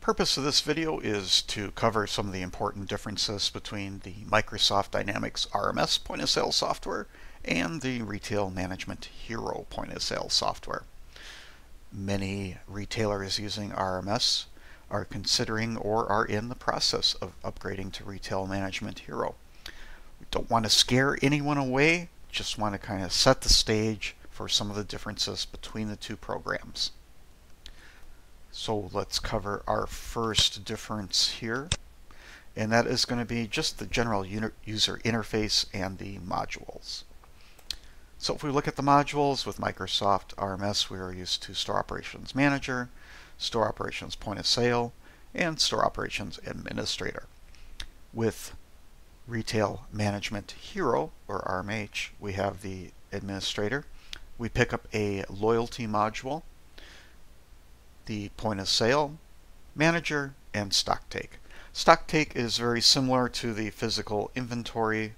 Purpose of this video is to cover some of the important differences between the Microsoft Dynamics RMS point-of-sale software and the Retail Management Hero point-of-sale software. Many retailers using RMS are considering or are in the process of upgrading to Retail Management Hero. We don't want to scare anyone away, just want to kind of set the stage for some of the differences between the two programs. So let's cover our first difference here, and that is going to be just the general user interface and the modules. So if we look at the modules with Microsoft RMS, we are used to Store Operations Manager, Store Operations Point of Sale, and Store Operations Administrator. With Retail Management Hero, or RMH, we have the Administrator. We pick up a Loyalty module, the Point of Sale Manager, and Stock Take. Stock Take is very similar to the physical inventory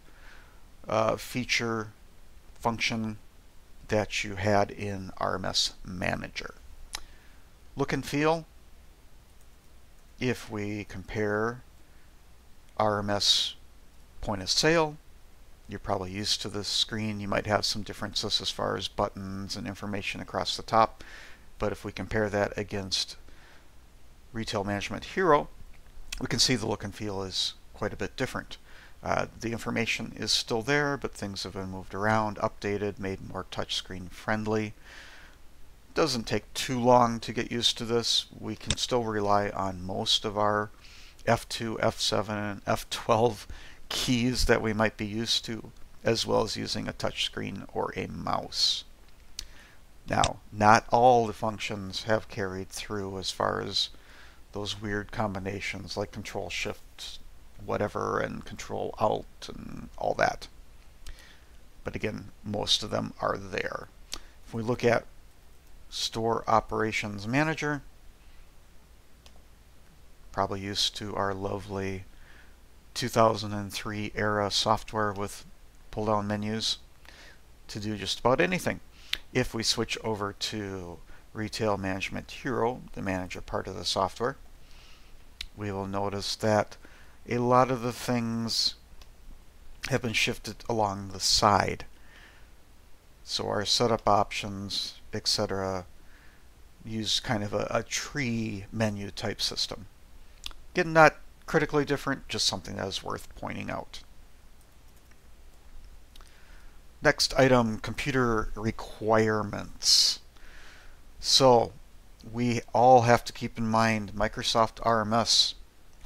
feature function that you had in RMS Manager. Look and feel, if we compare RMS Point of Sale, you're probably used to this screen. You might have some differences as far as buttons and information across the top. But if we compare that against Retail Management Hero, we can see the look and feel is quite a bit different. The information is still there, but things have been moved around, updated, made more touchscreen friendly. It doesn't take too long to get used to this. We can still rely on most of our F2, F7, and F12 keys that we might be used to, as well as using a touchscreen or a mouse. Now, not all the functions have carried through as far as those weird combinations like Control Shift whatever and Control Alt and all that. But again, most of them are there. If we look at Store Operations Manager, probably used to our lovely 2003 era software with pull-down menus to do just about anything. If we switch over to Retail Management Hero, the manager part of the software, we will notice that a lot of the things have been shifted along the side. So our setup options, etc., use kind of a tree menu type system. Again, not critically different, just something that is worth pointing out. Next item, computer requirements. So we all have to keep in mind Microsoft RMS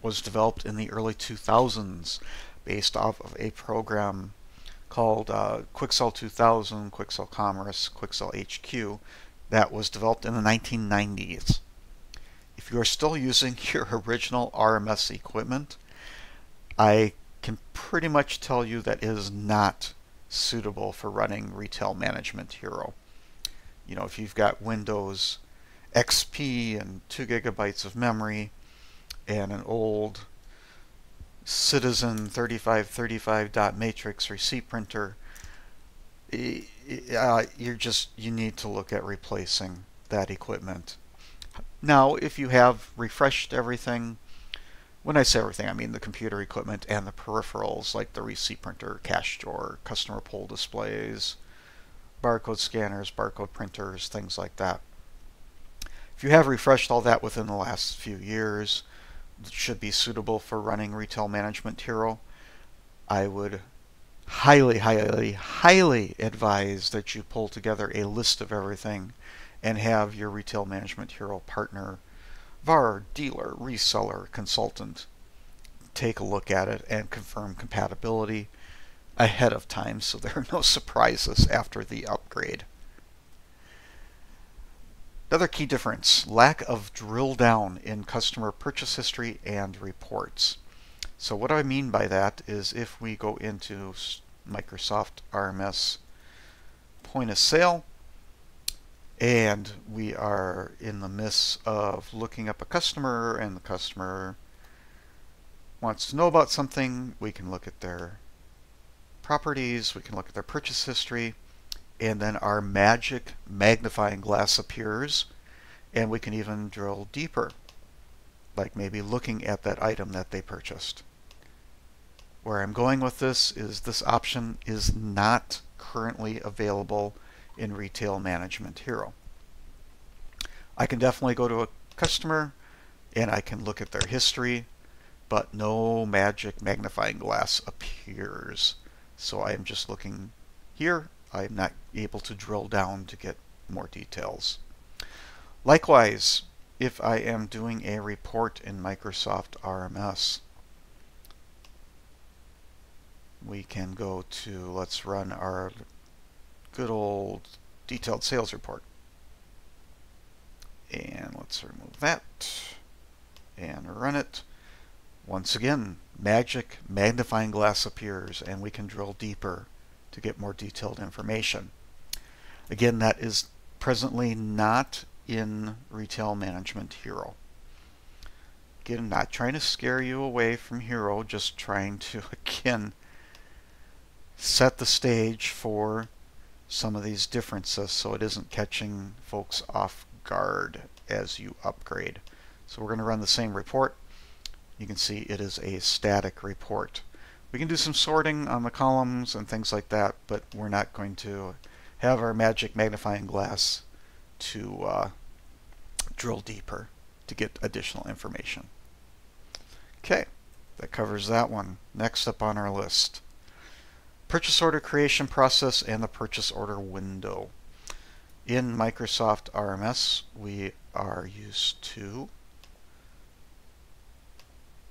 was developed in the early 2000s based off of a program called QuickSell 2000, QuickSell Commerce, QuickSell HQ that was developed in the 1990s. If you're still using your original RMS equipment, I can pretty much tell you that it is not suitable for running Retail Management Hero. You know, if you've got Windows XP and 2 GB of memory and an old Citizen 3535 dot matrix or C printer, you need to look at replacing that equipment. Now, if you have refreshed everything, when I say everything, I mean the computer equipment and the peripherals like the receipt printer, cash drawer, customer pull displays, barcode scanners, barcode printers, things like that. If you have refreshed all that within the last few years, it should be suitable for running Retail Management Hero. I would highly, highly, highly advise that you pull together a list of everything and have your Retail Management Hero partner, VAR, dealer, reseller, consultant, take a look at it and confirm compatibility ahead of time so there are no surprises after the upgrade. Another key difference, lack of drill down in customer purchase history and reports. So what I mean by that is if we go into Microsoft RMS Point of Sale, and we are in the midst of looking up a customer and the customer wants to know about something, we can look at their properties, we can look at their purchase history, and then our magic magnifying glass appears and we can even drill deeper. like maybe looking at that item that they purchased. Where I'm going with this option is not currently available in Retail Management Hero. I can definitely go to a customer and I can look at their history, but no magic magnifying glass appears. So I am just looking here. I'm not able to drill down to get more details. Likewise, if I am doing a report in Microsoft RMS, we can go to, let's run our good old detailed sales report. And let's remove that and run it. Once again, magic magnifying glass appears and we can drill deeper to get more detailed information. Again, that is presently not in Retail Management Hero. Again, I'm not trying to scare you away from Hero, just trying to, again, set the stage for some of these differences so it isn't catching folks off guard as you upgrade. So we're going to run the same report. You can see it is a static report. We can do some sorting on the columns and things like that, but we're not going to have our magic magnifying glass to drill deeper to get additional information. Okay, that covers that one. Next up on our list, purchase order creation process and the purchase order window. In Microsoft RMS, we are used to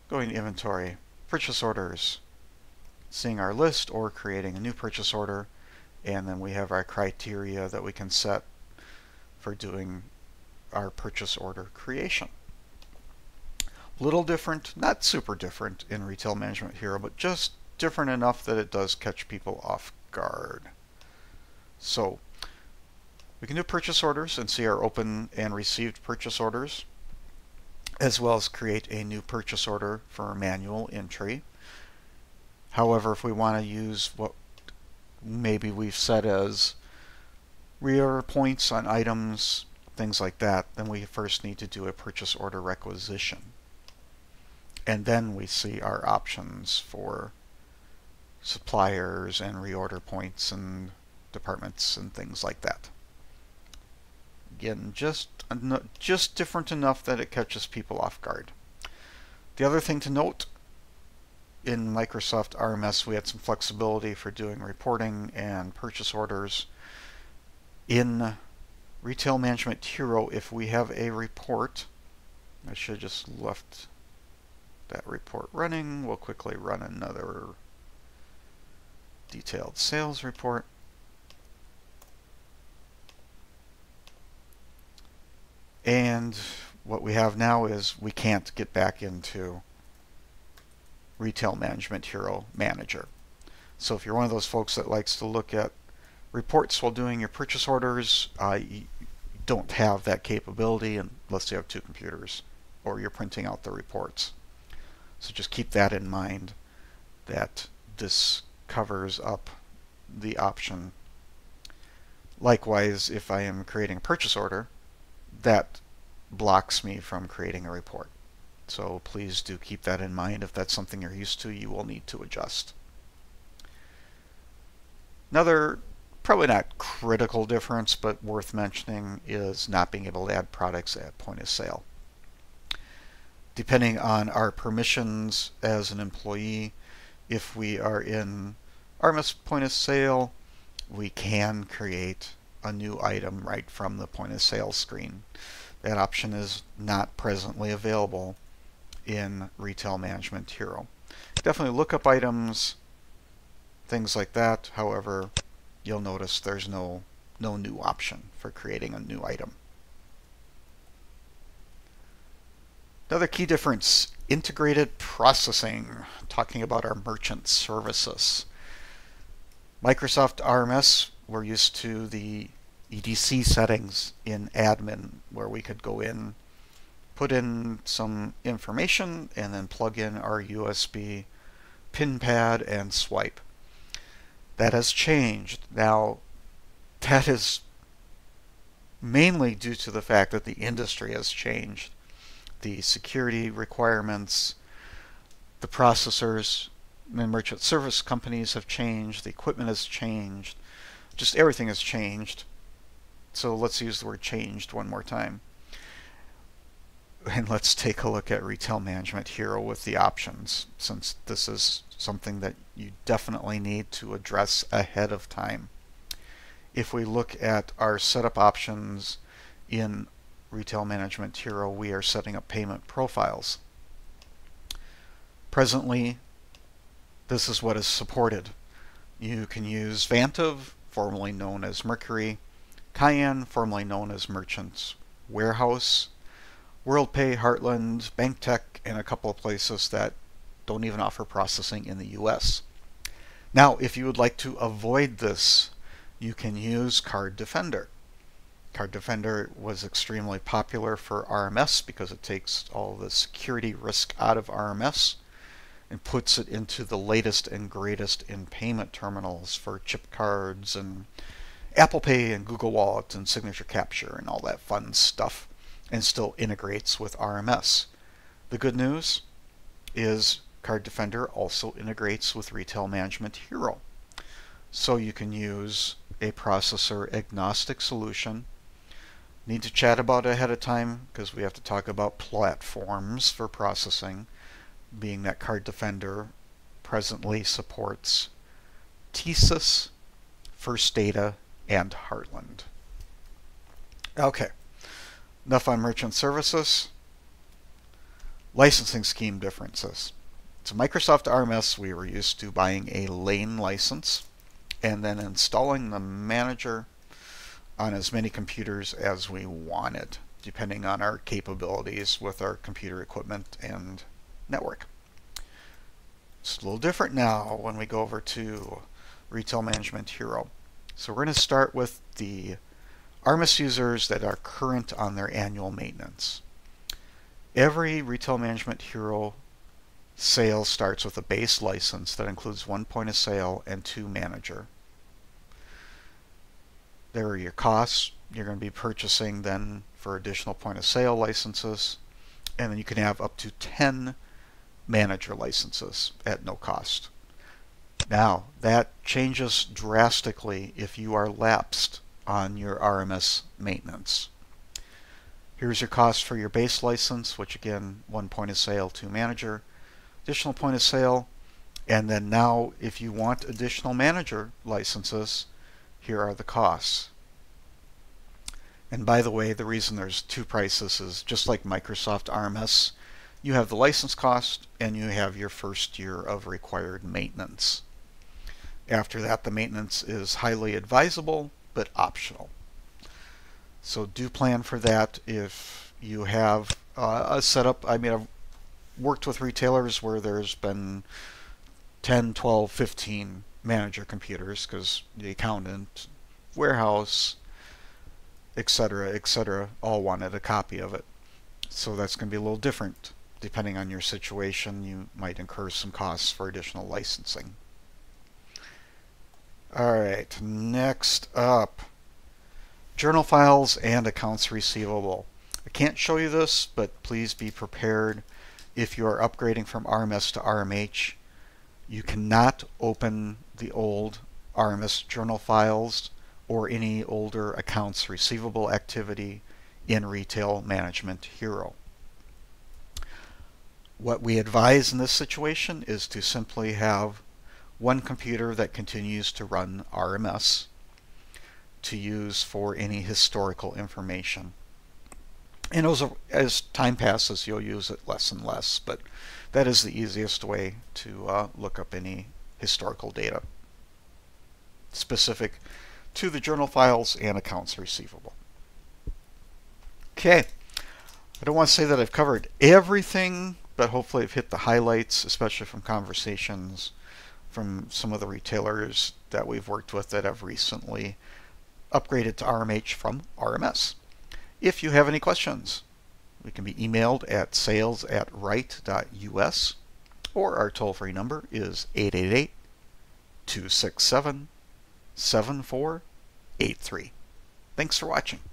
going to inventory, purchase orders, seeing our list or creating a new purchase order, and then we have our criteria that we can set for doing our purchase order creation. Little different, not super different in Retail Management Hero, but just different enough that it does catch people off guard. So we can do purchase orders and see our open and received purchase orders, as well as create a new purchase order for manual entry. However, if we want to use what maybe we've set as reorder points on items, things like that, then we first need to do a purchase order requisition. And then we see our options for suppliers and reorder points and departments and things like that. Again, just different enough that it catches people off guard. The other thing to note, in Microsoft RMS we had some flexibility for doing reporting and purchase orders. In Retail Management Hero, if we have a report, I should have just left that report running. We'll quickly run another detailed sales report. And what we have now is we can't get back into Retail Management Hero Manager. So if you're one of those folks that likes to look at reports while doing your purchase orders, you don't have that capability unless you have two computers or you're printing out the reports. So just keep that in mind, that this covers up the option. Likewise, if I am creating a purchase order, that blocks me from creating a report. So please do keep that in mind. If that's something you're used to, you will need to adjust. Another, probably not critical difference, but worth mentioning, is not being able to add products at point of sale. Depending on our permissions as an employee, if we are in RMS point of sale, we can create a new item right from the point of sale screen. That option is not presently available in Retail Management Hero. Definitely look up items, things like that. However, you'll notice there's no new option for creating a new item. Another key difference, integrated processing, talking about our merchant services. Microsoft RMS, we're used to the EDC settings in admin, where we could go in, put in some information, and then plug in our USB pin pad and swipe. That has changed. Now, that is mainly due to the fact that the industry has changed. the security requirements, the processors and merchant service companies have changed, the equipment has changed, just everything has changed. So let's use the word changed one more time. And let's take a look at Retail Management Hero with the options, since this is something that you definitely need to address ahead of time. If we look at our setup options in Retail Management Hero, we are setting up payment profiles. Presently, this is what is supported. You can use Vantiv, formerly known as Mercury, Cayenne, formerly known as Merchants Warehouse, WorldPay, Heartland, BankTech, and a couple of places that don't even offer processing in the US. Now, if you would like to avoid this, you can use Card Defender. Card Defender was extremely popular for RMS because it takes all the security risk out of RMS and puts it into the latest and greatest in payment terminals for chip cards and Apple Pay and Google Wallet and signature capture and all that fun stuff, and still integrates with RMS. The good news is Card Defender also integrates with Retail Management Hero. So you can use a processor agnostic solution. Need to chat about it ahead of time because we have to talk about platforms for processing, being that Card Defender presently supports TSYS, First Data, and Heartland. Okay. Enough on merchant services. Licensing scheme differences. So Microsoft RMS, we were used to buying a lane license and then installing the manager on as many computers as we wanted, depending on our capabilities with our computer equipment and network. It's a little different now when we go over to Retail Management Hero. So we're going to start with the RMS users that are current on their annual maintenance. Every Retail Management Hero sale starts with a base license that includes 1 point of sale and 2 manager. There are your costs. You're going to be purchasing then for additional point of sale licenses, and then you can have up to 10 manager licenses at no cost. Now, that changes drastically if you are lapsed on your RMS maintenance. Here's your cost for your base license, which again, 1 point of sale, 2 manager, additional point of sale, and then now if you want additional manager licenses, here are the costs. And by the way, the reason there's 2 prices is just like Microsoft RMS, you have the license cost and you have your first year of required maintenance. After that, the maintenance is highly advisable but optional. So do plan for that if you have a setup. I mean, I've worked with retailers where there's been 10, 12, 15 manager computers because the accountant, warehouse, etc., all wanted a copy of it. So that's going to be a little different. Depending on your situation, you might incur some costs for additional licensing. Alright, next up, journal files and accounts receivable. I can't show you this, but please be prepared. If you are upgrading from RMS to RMH, you cannot open the old RMS journal files or any older accounts receivable activity in Retail Management Hero. What we advise in this situation is to simply have 1 computer that continues to run RMS to use for any historical information. And as time passes, you'll use it less and less, but that is the easiest way to look up any historical data specific to the journal files and accounts receivable. Okay, I don't want to say that I've covered everything, but hopefully I've hit the highlights, especially from conversations from some of the retailers that we've worked with that have recently upgraded to RMH from RMS. If you have any questions, we can be emailed at sales@rite.us, or our toll-free number is 888-267-7483. Thanks for watching.